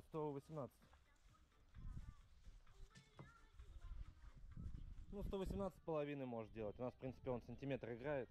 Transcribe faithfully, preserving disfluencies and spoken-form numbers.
Да, сто восемнадцать. Ну, сто восемнадцать с половиной может делать. У нас, в принципе, он сантиметр играет.